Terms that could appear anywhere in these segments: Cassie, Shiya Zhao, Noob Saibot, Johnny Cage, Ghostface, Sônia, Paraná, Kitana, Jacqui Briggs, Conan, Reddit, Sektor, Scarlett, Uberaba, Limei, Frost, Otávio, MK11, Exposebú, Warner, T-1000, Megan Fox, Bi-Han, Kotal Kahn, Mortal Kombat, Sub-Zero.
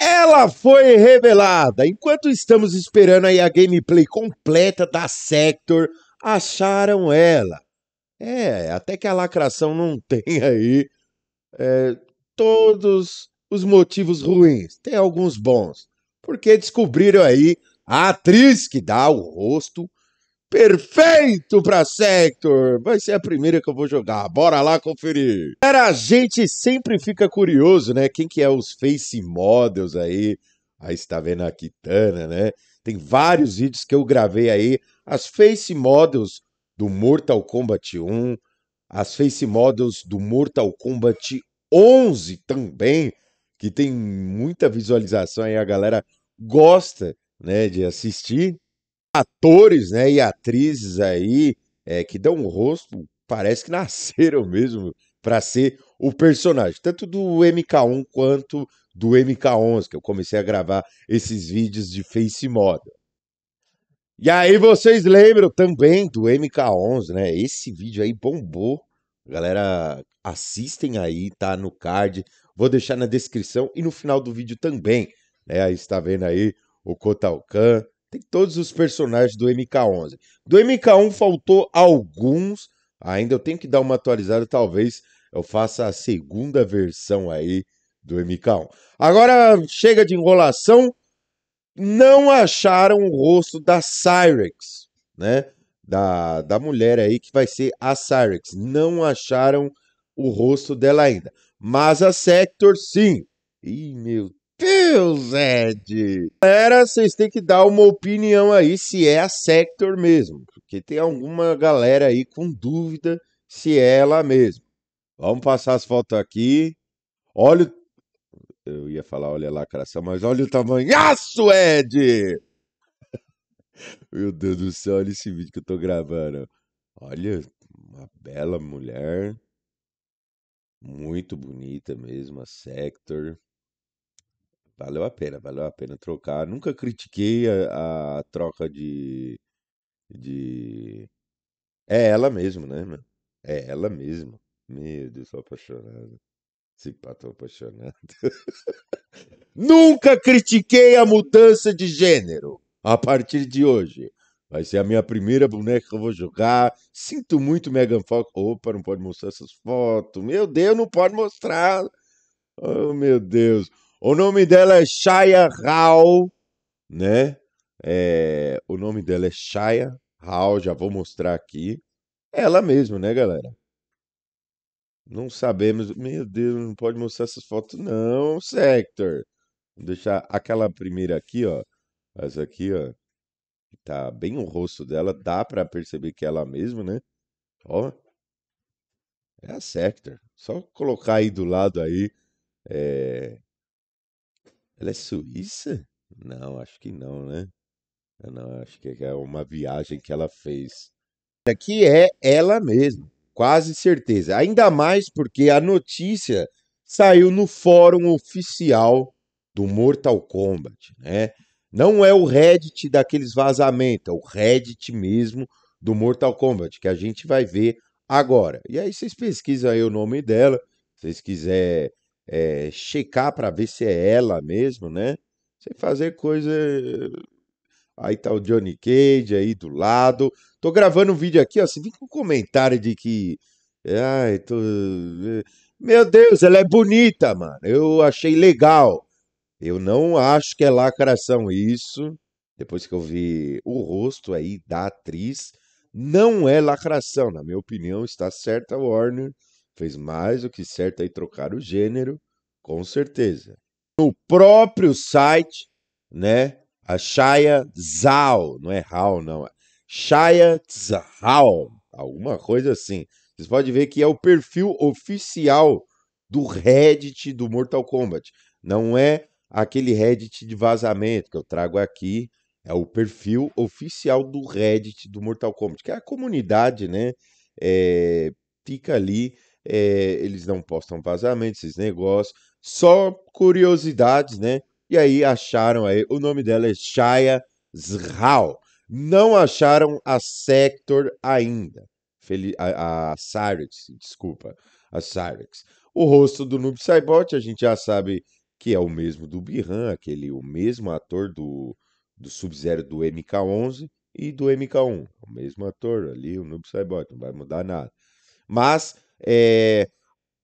Ela foi revelada. Enquanto estamos esperando aí a gameplay completa da Sektor, acharam ela. É, até que a lacração não tem aí todos os motivos ruins. Tem alguns bons. Porque descobriram aí a atriz que dá o rosto perfeito pra Sektor. Vai ser a primeira que eu vou jogar, bora lá conferir. Cara, a gente sempre fica curioso, né? Quem que é os face models aí? Aí você tá vendo a Kitana, né? Tem vários vídeos que eu gravei aí. As face models do Mortal Kombat 1. As face models do Mortal Kombat 11 também. Que tem muita visualização aí, a galera gosta, né, de assistir. Atores, né, e atrizes aí que dão um rosto, parece que nasceram mesmo para ser o personagem, tanto do MK1 quanto do MK11, que eu comecei a gravar esses vídeos de face model. E aí vocês lembram também do MK11, né? Esse vídeo aí bombou. Galera, assistem aí, tá no card, vou deixar na descrição e no final do vídeo também, né? Aí está vendo aí o Kotal Kahn. Tem todos os personagens do MK11. Do MK1 faltou alguns. Ainda eu tenho que dar uma atualizada. Talvez eu faça a segunda versão aí do MK1. Agora chega de enrolação. Não acharam o rosto da Cyrax, né? Da mulher aí que vai ser a Cyrax. Não acharam o rosto dela ainda. Mas a Sektor sim. Ih, meu Deus, Ed! Galera, vocês têm que dar uma opinião aí se é a Sektor mesmo, porque tem alguma galera aí com dúvida se é ela mesmo. Vamos passar as fotos aqui. Olha, eu ia falar olha a lacração, mas olha o tamanhaço, Ed! Meu Deus do céu, olha esse vídeo que eu tô gravando. Olha, uma bela mulher. Muito bonita mesmo, a Sektor. Valeu a pena trocar. Nunca critiquei a troca de... É ela mesmo, né, mano? É ela mesmo. Meu Deus, tô apaixonado. Se pá, tô apaixonado. Nunca critiquei a mudança de gênero. A partir de hoje. Vai ser a minha primeira boneca que eu vou jogar. Sinto muito, Megan Fox. Opa, não pode mostrar essas fotos. Meu Deus, não pode mostrar. Oh, meu Deus. O nome dela é Shiya Zhao, né? O nome dela é Shiya Zhao, já vou mostrar aqui. Ela mesmo, né, galera? Não sabemos... Meu Deus, não pode mostrar essas fotos, não, Sektor. Vou deixar aquela primeira aqui, ó. Essa aqui, ó. Tá bem o rosto dela, dá pra perceber que é ela mesmo, né? Ó. É a Sektor. Só colocar aí do lado aí, Ela é suíça? Não, acho que não, né? Eu não, acho que é uma viagem que ela fez. Aqui é ela mesma, quase certeza. Ainda mais porque a notícia saiu no fórum oficial do Mortal Kombat, né? Não é o Reddit daqueles vazamentos, é o Reddit mesmo do Mortal Kombat, que a gente vai ver agora. E aí vocês pesquisam aí o nome dela, se vocês quiserem... checar para ver se é ela mesmo, né? Sem fazer coisa... Aí tá o Johnny Cage aí do lado. Tô gravando um vídeo aqui, ó. Você vem com um comentário de que... Ai, tô... Meu Deus, ela é bonita, mano. Eu achei legal. Eu não acho que é lacração isso. Depois que eu vi o rosto aí da atriz, não é lacração. Na minha opinião, está certa a Warner. Fez mais do que certo aí trocar o gênero, com certeza. No próprio site, né, a Shiya Zhao, não é Hao, não, é Shiya Zhao, alguma coisa assim. Vocês podem ver que é o perfil oficial do Reddit do Mortal Kombat. Não é aquele Reddit de vazamento que eu trago aqui, é o perfil oficial do Reddit do Mortal Kombat, que é a comunidade, né, fica ali... eles não postam vazamentos, esses negócios, só curiosidades, né? E aí acharam aí, o nome dela é Shiya Zhao. Não acharam a Sektor ainda. A Cyrax, desculpa, a Cyrax. O rosto do Noob Saibot, a gente já sabe que é o mesmo do Bi-Han, o mesmo ator do Sub-Zero do MK11 e do MK1. O mesmo ator ali, o Noob Saibot, não vai mudar nada. Mas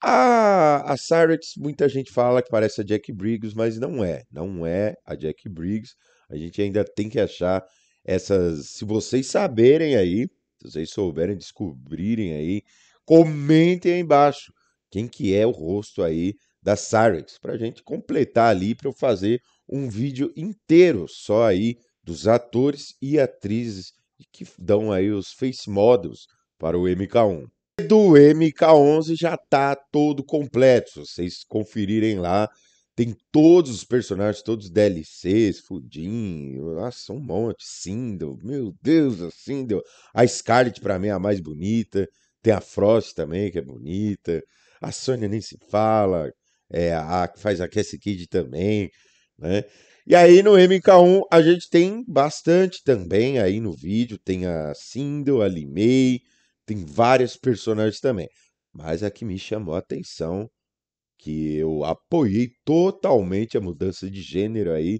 a Cyrax, muita gente fala que parece a Jacqui Briggs, mas não é. Não é a Jacqui Briggs. A gente ainda tem que achar essas... Se vocês saberem aí, se vocês souberem, descobrirem aí, comentem aí embaixo quem que é o rosto aí da Cyrax, pra gente completar ali, pra eu fazer um vídeo inteiro só aí dos atores e atrizes que dão aí os face models para o MK1. Do MK11 já tá todo completo, se vocês conferirem lá, tem todos os personagens, todos os DLCs, Fudim, nossa, um monte, Sindel, meu Deus, a Sindel, a Scarlett pra mim é a mais bonita, tem a Frost também que é bonita, a Sônia nem se fala, a que faz a Cassie Kid também, né? E aí no MK1 a gente tem bastante também aí no vídeo, tem a Sindel, a Limei, tem vários personagens também, mas a que me chamou a atenção, que eu apoiei totalmente a mudança de gênero aí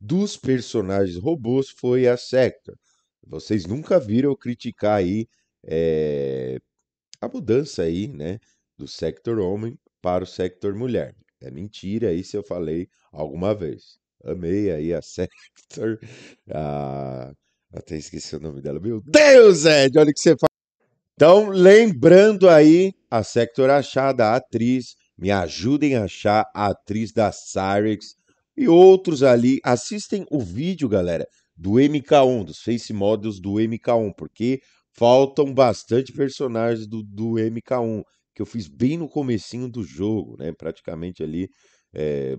dos personagens robôs, foi a Sektor. Vocês nunca viram eu criticar aí a mudança aí, né, do Sektor homem para o Sektor mulher. É mentira aí se eu falei alguma vez. Amei aí a Sektor. Até esqueci o nome dela. Meu Deus, Ed, olha o que você fala. Então, lembrando aí, a Sektor achada, a atriz, me ajudem a achar a atriz da Cyrax e outros ali. Assistem o vídeo, galera, do MK1, dos face models do MK1, porque faltam bastante personagens do MK1, que eu fiz bem no comecinho do jogo, né? Praticamente ali,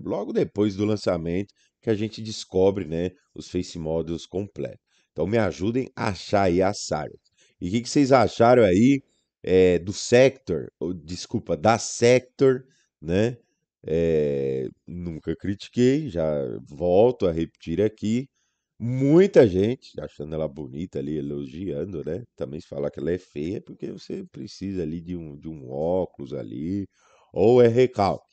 logo depois do lançamento, que a gente descobre, né, os face models completos. Então me ajudem a achar aí a Cyrax. E o que vocês acharam aí do Sektor, desculpa, da Sektor, né? Nunca critiquei, já volto a repetir aqui. Muita gente achando ela bonita ali, elogiando, né? Também se falar que ela é feia, porque você precisa ali de um óculos ali, ou é recalque.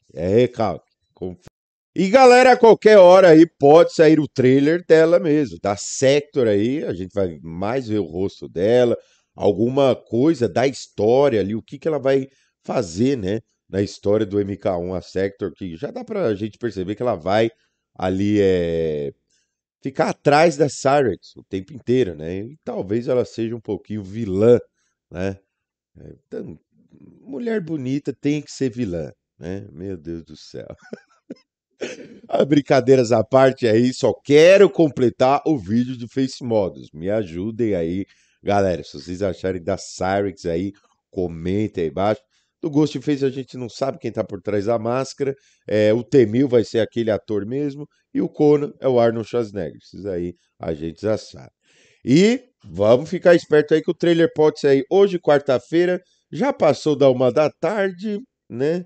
E galera, a qualquer hora aí pode sair o trailer dela mesmo, da Sektor aí, a gente vai mais ver o rosto dela, alguma coisa da história ali, o que ela vai fazer, né, na história do MK1, a Sektor, que já dá pra gente perceber que ela vai ali ficar atrás da Cyrax o tempo inteiro, né, e talvez ela seja um pouquinho vilã, né, então, mulher bonita tem que ser vilã, né, meu Deus do céu. Brincadeiras à parte aí, só quero completar o vídeo de face models. Me ajudem aí, galera. Se vocês acharem da Cyrax aí, comentem aí embaixo. Do Ghostface a gente não sabe quem tá por trás da máscara. O T-1000 vai ser aquele ator mesmo. E o Conan é o Arnold Schwarzenegger. Esses aí a gente já sabe. E vamos ficar esperto aí que o trailer pode sair hoje, quarta-feira. Já passou da 1 da tarde, né?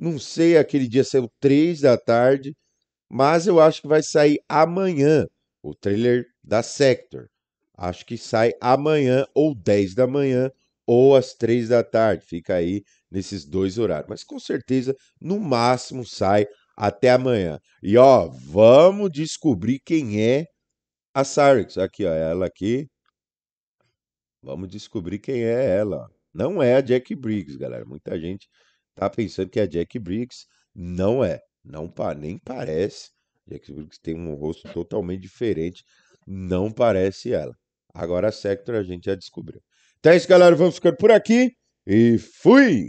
Não sei, aquele dia saiu 3 da tarde, mas eu acho que vai sair amanhã o trailer da Sektor. Acho que sai amanhã, ou 10 da manhã, ou às 3 da tarde. Fica aí nesses dois horários. Mas com certeza, no máximo, sai até amanhã. E ó, vamos descobrir quem é a Cyrax. Aqui, ó, ela aqui. Vamos descobrir quem é ela. Não é a Jacqui Briggs, galera. Muita gente tá pensando que é a Jacqui Briggs, não é, nem parece. Jacqui Briggs tem um rosto totalmente diferente, não parece ela. Agora a Sektor a gente já descobriu. Então é isso, galera, vamos ficando por aqui e fui!